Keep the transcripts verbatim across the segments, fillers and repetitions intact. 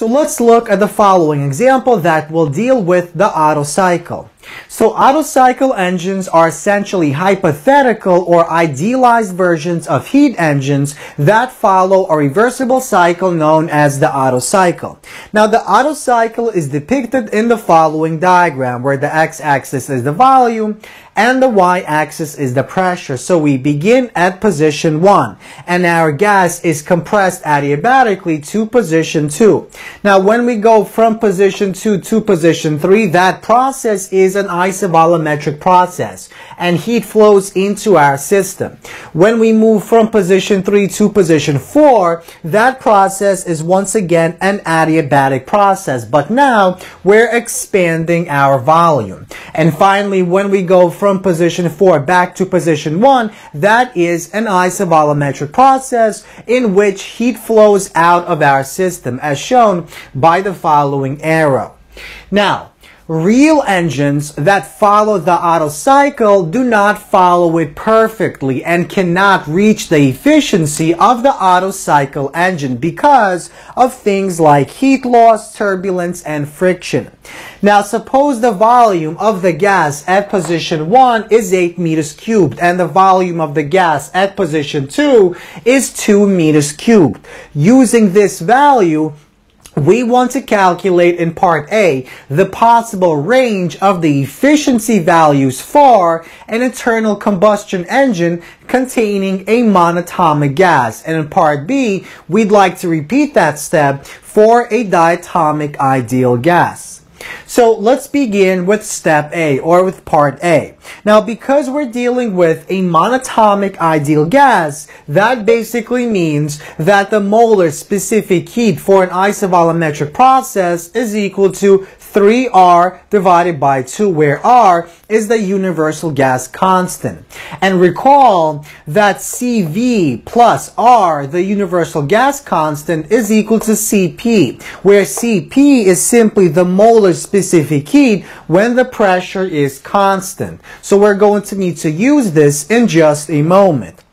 So let's look at the following example that will deal with the Otto cycle. So Otto cycle engines are essentially hypothetical or idealized versions of heat engines that follow a reversible cycle known as the Otto cycle. Now the Otto cycle is depicted in the following diagram where the x-axis is the volume and the y-axis is the pressure. So we begin at position one and our gas is compressed adiabatically to position two. Now when we go from position two to position three, that process is an isovolumetric process and heat flows into our system. When we move from position three to position four, that process is once again an adiabatic process, but now we're expanding our volume. And finally, when we go from position four back to position one, that is an isovolumetric process in which heat flows out of our system, as shown by the following arrow. Now, real engines that follow the Otto cycle do not follow it perfectly and cannot reach the efficiency of the Otto cycle engine because of things like heat loss, turbulence, and friction. Now suppose the volume of the gas at position one is eight meters cubed and the volume of the gas at position two is two meters cubed. Using this value, we want to calculate in part A the possible range of the efficiency values for an internal combustion engine containing a monatomic gas. And in part B, we'd like to repeat that step for a diatomic ideal gas. So let's begin with step A, or with part A. Now because we're dealing with a monatomic ideal gas, that basically means that the molar specific heat for an isovolumetric process is equal to three R divided by two, where R is the universal gas constant. And recall that C V plus R, the universal gas constant, is equal to C P, where C P is simply the molar specific heat when the pressure is constant. So we're going to need to use this in just a moment.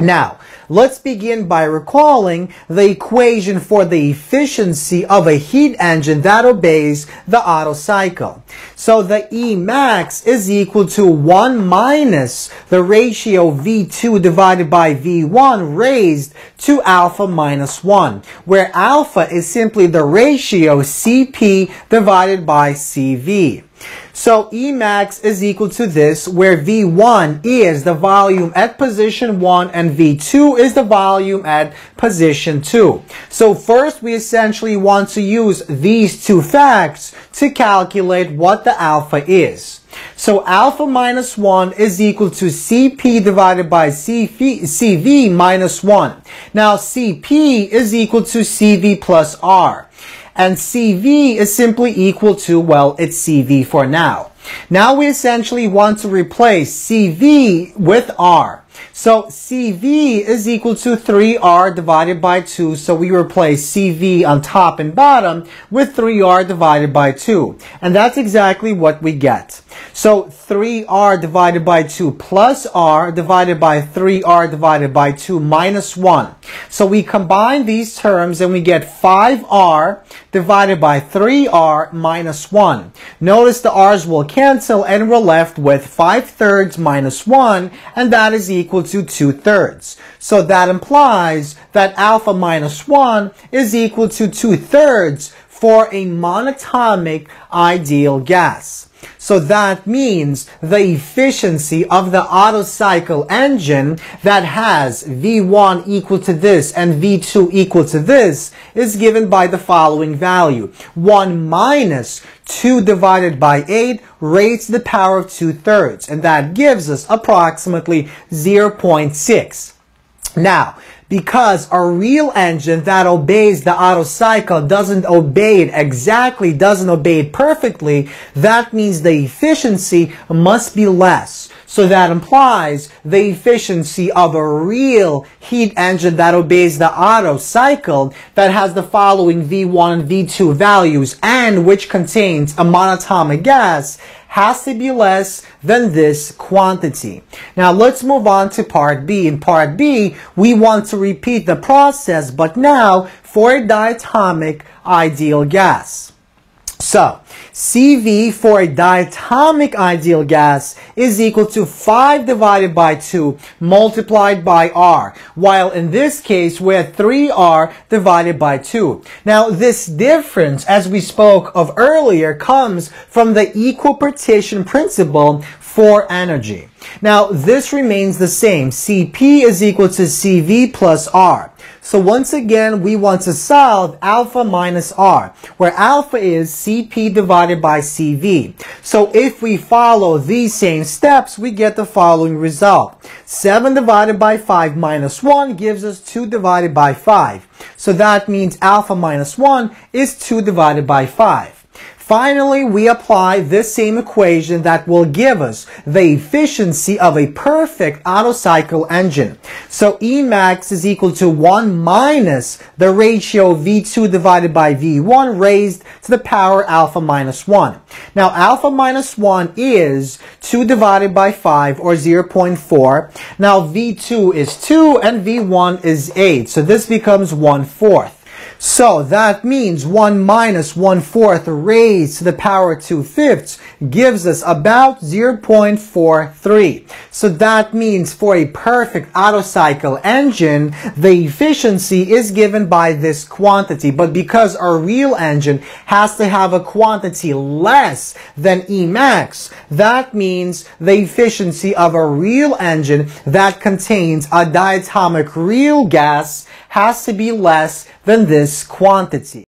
Now, let's begin by recalling the equation for the efficiency of a heat engine that obeys the Otto cycle. So the E max is equal to one minus the ratio V two divided by V one raised to alpha minus one, where alpha is simply the ratio C P divided by C V. So E max is equal to this, where V one is the volume at position one and V two is the volume at position two. So first we essentially want to use these two facts to calculate what the alpha is. So alpha minus one is equal to C P divided by C V minus one. Now C P is equal to C V plus R. And C V is simply equal to, well, it's C V for now. Now we essentially want to replace C V with R. So C V is equal to three R divided by two. So we replace C V on top and bottom with three R divided by two. And that's exactly what we get. So three R divided by two plus R divided by three R divided by two minus one. So we combine these terms and we get five R divided by three R minus one. Notice the R's will cancel and we're left with five thirds minus one, and that is equal to two thirds. So that implies that alpha minus one is equal to two thirds for a monatomic ideal gas. So that means the efficiency of the Otto cycle engine that has V one equal to this and V two equal to this is given by the following value. one minus two divided by eight raised to the power of two thirds, and that gives us approximately zero point six. Now, because a real engine that obeys the Otto cycle doesn't obey it exactly, doesn't obey it perfectly, that means the efficiency must be less. So that implies the efficiency of a real heat engine that obeys the Otto cycle that has the following V one and V two values and which contains a monatomic gas has to be less than this quantity. Now let's move on to part B. In part B, we want to repeat the process, but now for a diatomic ideal gas. So, C V for a diatomic ideal gas is equal to five divided by two multiplied by R, while in this case we're three R divided by two. Now this difference, as we spoke of earlier, comes from the equipartition principle for energy. Now this remains the same. C P is equal to C V plus R. So once again, we want to solve alpha minus R, where alpha is C P divided by C V. So if we follow these same steps, we get the following result. seven divided by five minus one gives us two divided by five. So that means alpha minus one is two divided by five. Finally, we apply this same equation that will give us the efficiency of a perfect Otto cycle engine. So Emax is equal to one minus the ratio V two divided by V one raised to the power alpha minus one. Now alpha minus one is two divided by five, or zero point four. Now V two is two and V one is eight. So this becomes one fourth. So that means one minus one fourth raised to the power two fifths gives us about zero point four three. So that means for a perfect Otto cycle engine, the efficiency is given by this quantity. But because our real engine has to have a quantity less than Emax, that means the efficiency of a real engine that contains a diatomic real gas has to be less than this quantity.